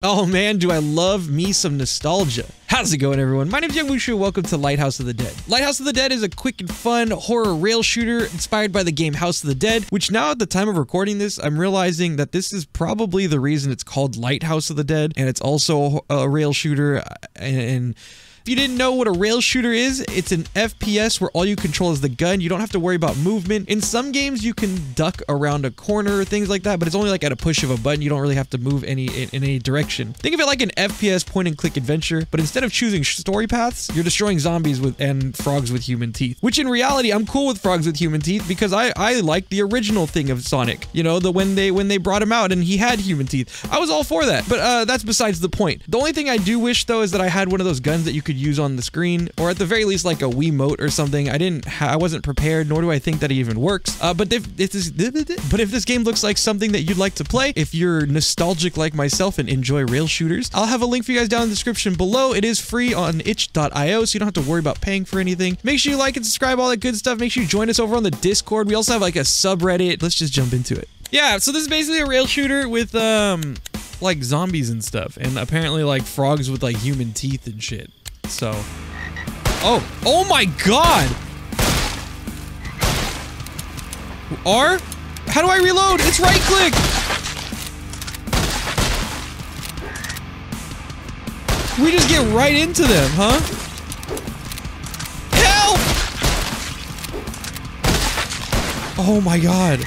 Oh man, do I love me some nostalgia. How's it going, everyone? My name is Young Mushu. Welcome to Lighthouse of the Dead. Lighthouse of the Dead is a quick and fun horror rail shooter inspired by the game House of the Dead, which now at the time of recording this, I'm realizing that this is probably the reason it's called Lighthouse of the Dead, and it's also a rail shooter. And if you didn't know what a rail shooter is, it's an FPS where all you control is the gun. You don't have to worry about movement. In some games, you can duck around a corner or things like that, but it's only like at a push of a button. You don't really have to move in any direction. Think of it like an FPS point-and-click adventure, but instead of choosing story paths, you're destroying zombies and frogs with human teeth. Which in reality, I'm cool with frogs with human teeth because I like the original thing of Sonic. You know, when they brought him out and he had human teeth. I was all for that, but that's besides the point. The only thing I do wish though is that I had one of those guns that you could use on the screen, or at the very least like a Wiimote or something. I wasn't prepared, nor do I think that it even works. But if this game looks like something that you'd like to play, if you're nostalgic like myself and enjoy rail shooters, I'll have a link for you guys down in the description below. It is free on itch.io, so you don't have to worry about paying for anything. Make sure you like and subscribe, all that good stuff. Make sure you join us over on the Discord. We also have like a subreddit. Let's just jump into it. Yeah, so this is basically a rail shooter with like zombies and stuff, and apparently like frogs with like human teeth and shit. So, oh my god! R? How do I reload? It's right click! We just get right into them, huh? Help! Oh my god.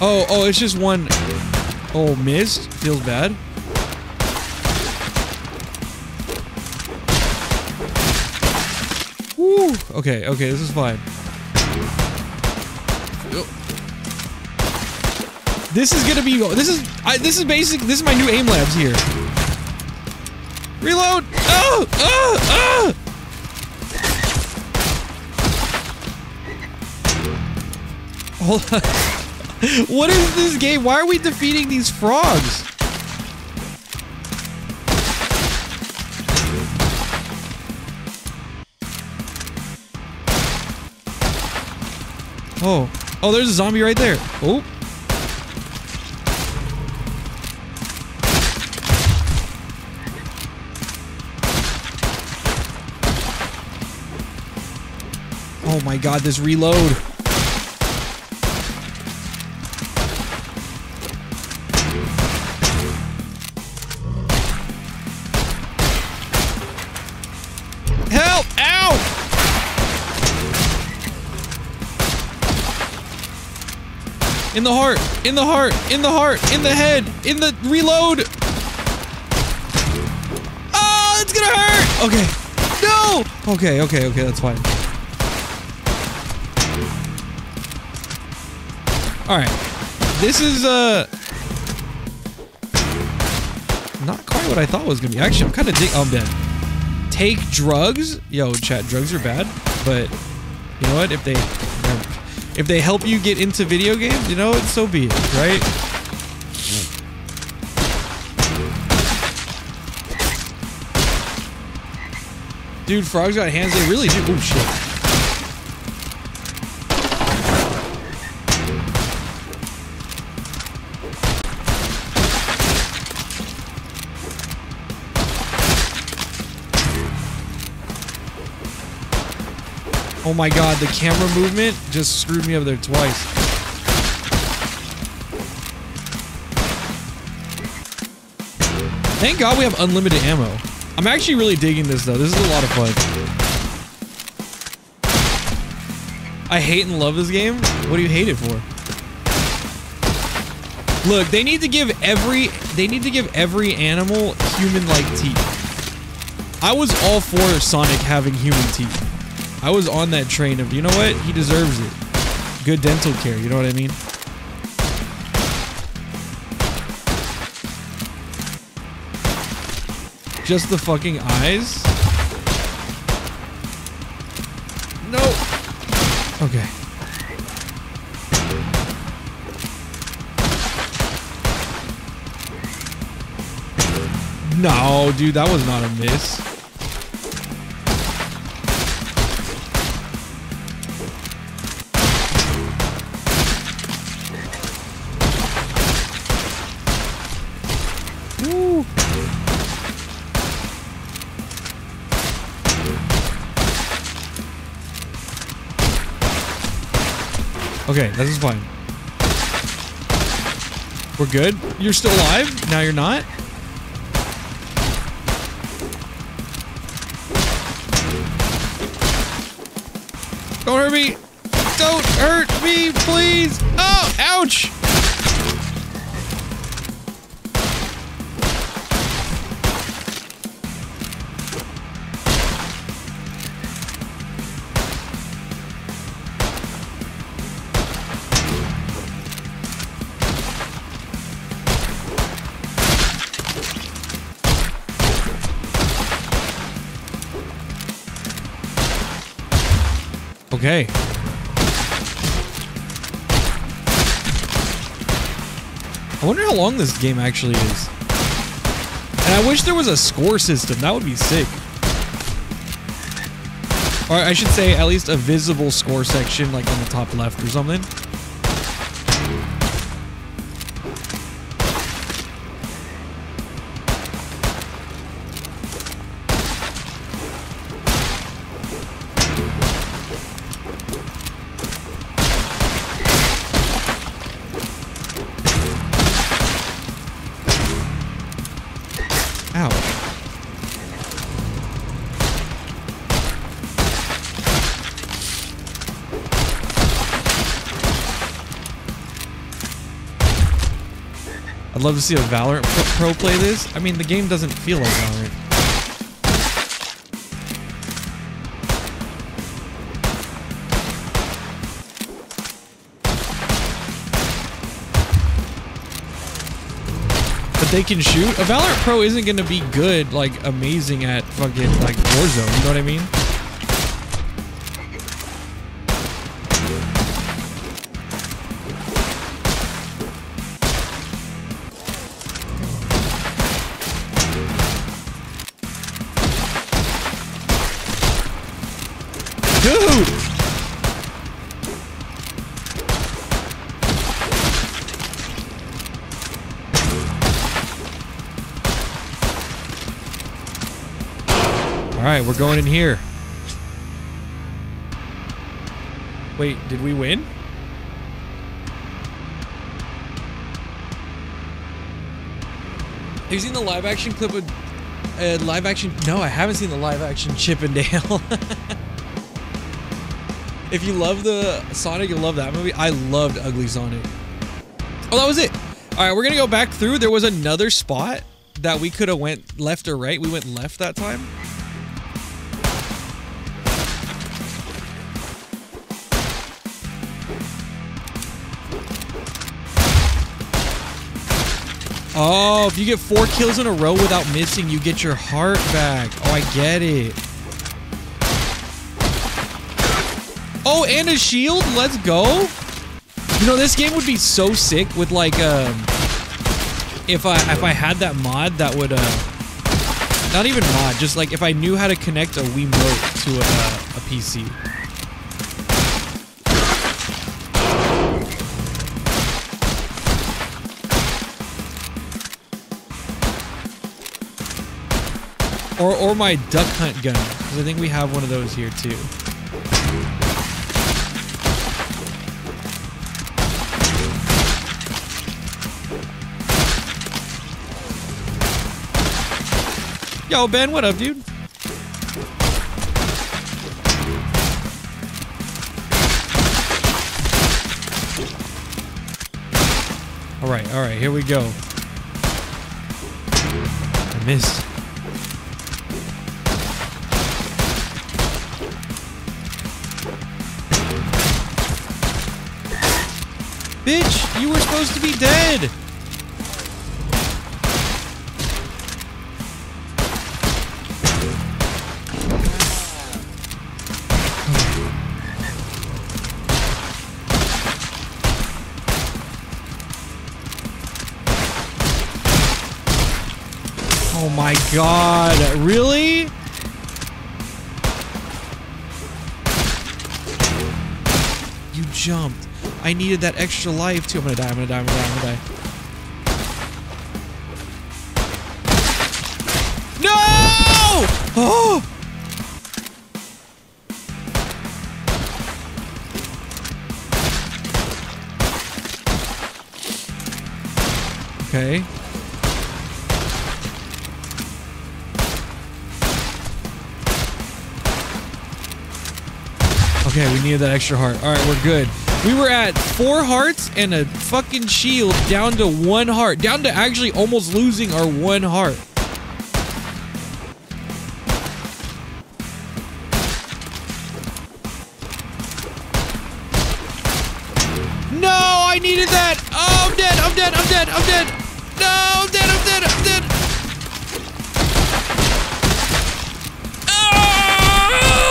Oh, it's just one. Oh, missed. Feels bad. Woo! Okay, this is fine. This is my new Aim Labs here. Reload! Oh! Oh! Oh! Hold on. What is this game? Why are we defeating these frogs? Oh, there's a zombie right there. Oh. Oh my god, this reload. In the heart, in the heart, in the heart, in the head, in the reload. Oh, it's gonna hurt. Okay. No. Okay, that's fine. All right. This is not quite what I thought it was gonna be. Actually, I'm kind of I'm dead. Take drugs. Yo, chat, drugs are bad, but you know what? If they help you get into video games, you know, so be it, right? Dude, frogs got hands, they really do. Ooh, shit. Oh my god, the camera movement just screwed me up there twice. Thank god we have unlimited ammo. I'm actually really digging this though. This is a lot of fun. I hate and love this game. What do you hate it for? Look, they need to give every animal human-like teeth. I was all for Sonic having human teeth. I was on that train of, you know what? He deserves it. Good dental care, you know what I mean? Just the fucking eyes? No. Okay. No, dude, that was not a miss. Okay, this is fine. We're good? You're still alive? Now you're not? Don't hurt me! Don't hurt me, please! Oh! Ouch! Okay. I wonder how long this game actually is. And I wish there was a score system. That would be sick. Or I should say at least a visible score section, like on the top left or something. I'd love to see a Valorant pro play this. I mean, the game doesn't feel like Valorant. But they can shoot. A Valorant pro isn't going to be good, like, amazing at fucking, like, Warzone. You know what I mean? We're going in here. Wait, did we win? Have you seen the live action clip of live action? No, I haven't seen the live action Chip and Dale. If you love the Sonic, you'll love that movie. I loved Ugly Sonic. Oh, that was it. All right, we're gonna go back through. There was another spot that we could have went left or right. We went left that time. Oh, if you get 4 kills in a row without missing, you get your heart back. Oh, I get it. Oh, and a shield? Let's go. You know, this game would be so sick with, like, if I had that mod that would, not even mod, just, like, if I knew how to connect a Wiimote to a PC. Or my Duck Hunt gun, because I think we have one of those here too. Yo, Ben, what up, dude? All right, here we go. I missed. Bitch, you were supposed to be dead! Oh my god, really? You jumped. I needed that extra life too. I'm gonna die, I'm gonna die, I'm gonna die, I'm gonna die. No! Oh! Okay. Okay, we needed that extra heart. All right, we're good. We were at 4 hearts and a fucking shield down to 1 heart. Down to actually almost losing our 1 heart. No, I needed that. Oh, I'm dead. I'm dead. I'm dead. I'm dead. No, I'm dead. I'm dead. I'm dead. Oh!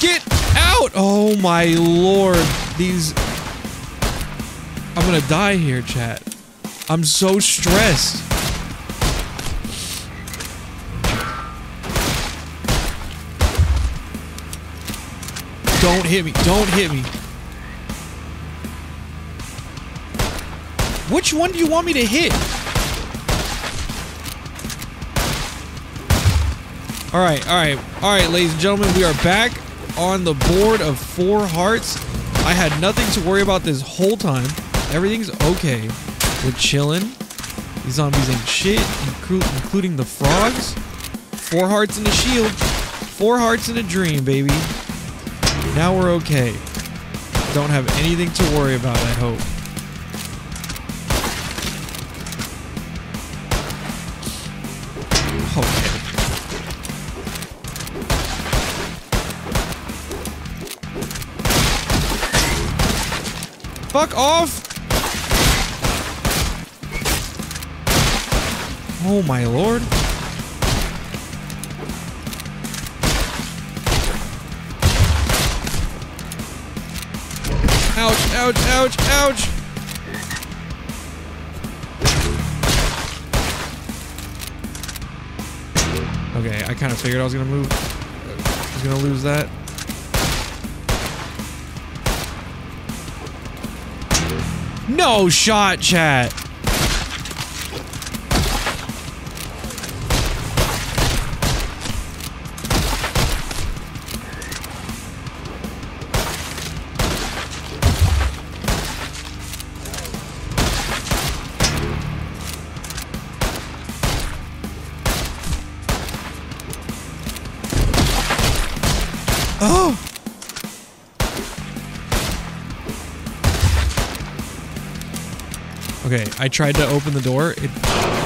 Get out. Oh, my Lord. These... I'm going to die here, chat. I'm so stressed. Don't hit me. Don't hit me. Which one do you want me to hit? Alright, alright, alright, ladies and gentlemen, we are back on the board of 4 hearts. I had nothing to worry about this whole time. Everything's okay. We're chilling. These zombies ain't shit, including the frogs. 4 hearts and a shield. 4 hearts and a dream, baby. Now we're okay. Don't have anything to worry about, I hope. Okay. Fuck off! Oh my Lord. Ouch, ouch, ouch, ouch! Okay, I kind of figured I was going to move. I was going to lose that. No shot, chat. Oh! Okay, I tried to open the door,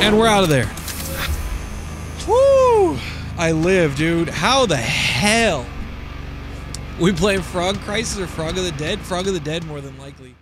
and we're out of there. Woo! I live, dude. How the hell? We play Frog Crisis or Frog of the Dead? Frog of the Dead, more than likely.